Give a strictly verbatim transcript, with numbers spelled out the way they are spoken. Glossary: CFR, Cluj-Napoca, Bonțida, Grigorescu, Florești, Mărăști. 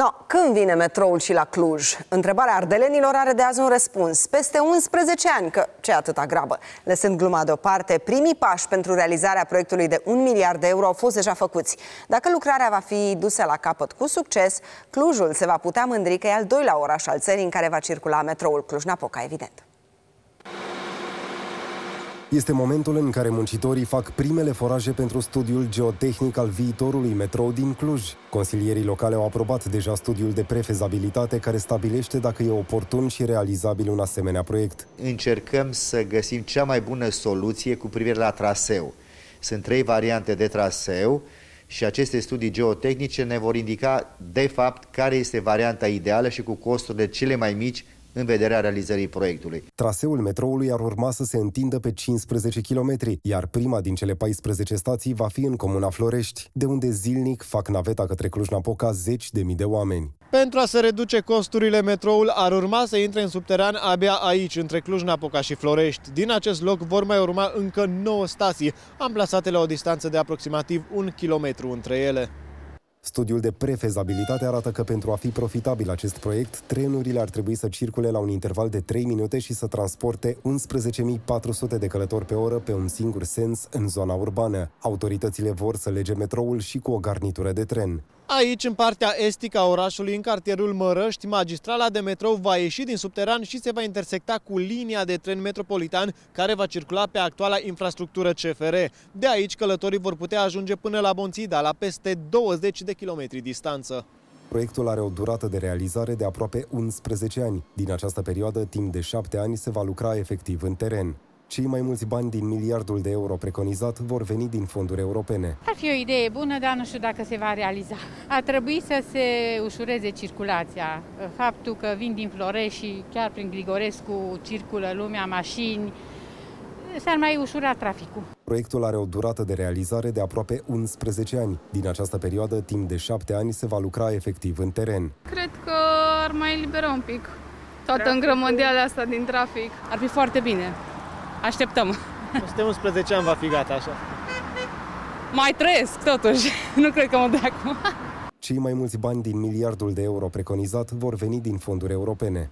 No, când vine metroul și la Cluj? Întrebarea ardelenilor are de azi un răspuns. Peste unsprezece ani, că ce atâta grabă? Lăsând gluma deoparte, primii pași pentru realizarea proiectului de un miliard de euro au fost deja făcuți. Dacă lucrarea va fi dusă la capăt cu succes, Clujul se va putea mândri că e al doilea oraș al țării în care va circula metroul Cluj-Napoca, evident. Este momentul în care muncitorii fac primele foraje pentru studiul geotehnic al viitorului metrou din Cluj. Consilierii locale au aprobat deja studiul de prefezabilitate care stabilește dacă e oportun și realizabil un asemenea proiect. Încercăm să găsim cea mai bună soluție cu privire la traseu. Sunt trei variante de traseu și aceste studii geotehnice ne vor indica, de fapt, care este varianta ideală și cu costurile cele mai mici în vederea realizării proiectului. Traseul metroului ar urma să se întindă pe cincisprezece kilometri, iar prima din cele paisprezece stații va fi în comuna Florești, de unde zilnic fac naveta către Cluj-Napoca zeci de mii de oameni. Pentru a se reduce costurile, metroul ar urma să intre în subteran abia aici, între Cluj-Napoca și Florești. Din acest loc vor mai urma încă nouă stații, amplasate la o distanță de aproximativ un kilometru între ele. Studiul de prefezabilitate arată că pentru a fi profitabil acest proiect, trenurile ar trebui să circule la un interval de trei minute și să transporte unsprezece mii patru sute de călători pe oră pe un singur sens în zona urbană. Autoritățile vor să lege metroul și cu o garnitură de tren. Aici, în partea estică a orașului, în cartierul Mărăști, magistrala de metrou va ieși din subteran și se va intersecta cu linia de tren metropolitan care va circula pe actuala infrastructură C F R. De aici, călătorii vor putea ajunge până la Bonțida, la peste douăzeci de kilometri distanță. Proiectul are o durată de realizare de aproape unsprezece ani. Din această perioadă, timp de șapte ani, se va lucra efectiv în teren. Cei mai mulți bani din miliardul de euro preconizat vor veni din fonduri europene. Ar fi o idee bună, dar nu știu dacă se va realiza. Ar trebui să se ușureze circulația. Faptul că vin din Florești și chiar prin Grigorescu circulă lumea, mașini, s-ar mai ușura traficul. Proiectul are o durată de realizare de aproape unsprezece ani. Din această perioadă, timp de șapte ani, se va lucra efectiv în teren. Cred că ar mai elibera un pic toată îngrămădeala asta din trafic. Ar fi foarte bine. Așteptăm. Peste unsprezece ani va fi gata, așa. Mai trăiesc, totuși. Nu cred că mă dă acum. Cei mai mulți bani din miliardul de euro preconizat vor veni din fonduri europene.